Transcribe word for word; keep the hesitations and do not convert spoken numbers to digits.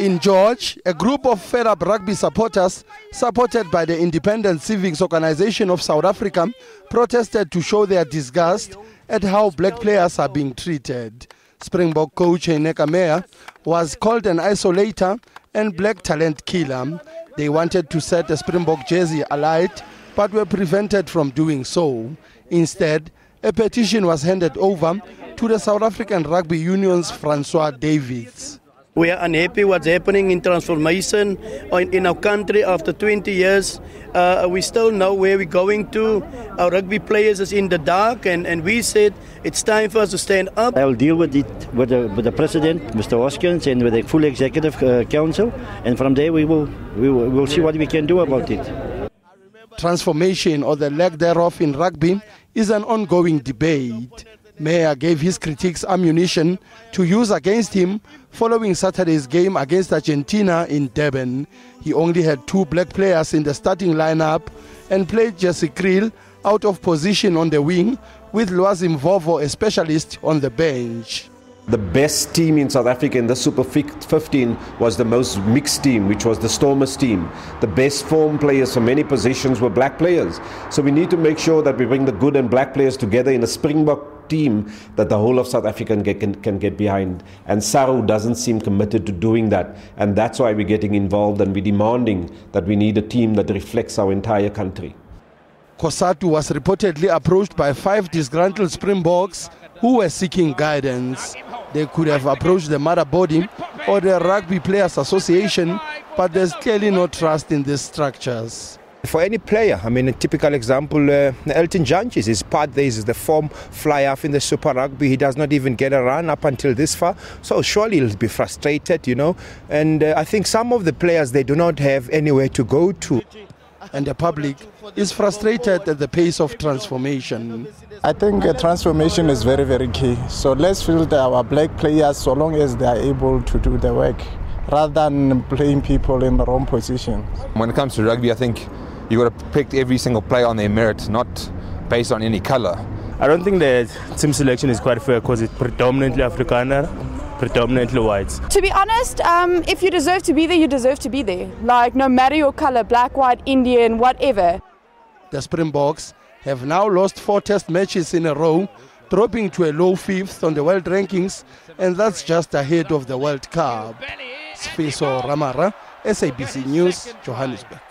In George, a group of fed-up rugby supporters, supported by the Independent Civics Organisation of South Africa, protested to show their disgust at how black players are being treated. Springbok coach Heyneke Meyer was called an isolator and black talent killer. They wanted to set a Springbok jersey alight, but were prevented from doing so. Instead, a petition was handed over to the South African Rugby Union's Francois Davids. We are unhappy what's happening in transformation in our country after twenty years. Uh, we still know where we're going to. Our rugby players is in the dark, and, and we said it's time for us to stand up. I will deal with it with the, with the president, Mister Hoskins, and with the full executive uh, council, and from there we will we will we'll see what we can do about it. Transformation, or the lack thereof, in rugby is an ongoing debate. Meyer gave his critics ammunition to use against him following Saturday's game against Argentina in Durban. He only had two black players in the starting lineup and played Jesse Greel out of position on the wing, with Lozi Mvovo, a specialist, on the bench. The best team in South Africa in the Super fifteen was the most mixed team, which was the Stormers team. The best form players for many positions were black players. So we need to make sure that we bring the good and black players together in a Springbok team that the whole of South Africa can get, can, can get behind. And Saru doesn't seem committed to doing that. And that's why we're getting involved, and we're demanding that we need a team that reflects our entire country. Kosatu was reportedly approached by five disgruntled Springboks who were seeking guidance. They could have approached the mother body or the Rugby Players Association, but there's clearly no trust in these structures. For any player, I mean, a typical example, uh, Elton Janchis, his part there is the form fly-off in the Super Rugby. He does not even get a run up until this far, so surely he'll be frustrated, you know. And uh, I think some of the players, they do not have anywhere to go to. And the public is frustrated at the pace of transformation. I think uh, transformation is very, very key. So let's field our black players so long as they are able to do the work, rather than playing people in the wrong positions. When it comes to rugby, I think you've got to pick every single player on their merit, not based on any colour. I don't think the team selection is quite fair because it's predominantly Afrikaner, predominantly whites. To be honest, um, if you deserve to be there, you deserve to be there. Like, no matter your colour, black, white, Indian, whatever. The Springboks have now lost four test matches in a row, dropping to a low fifth on the world rankings, and that's just ahead of the World Cup. Sipho Ramara, S A B C News, Johannesburg.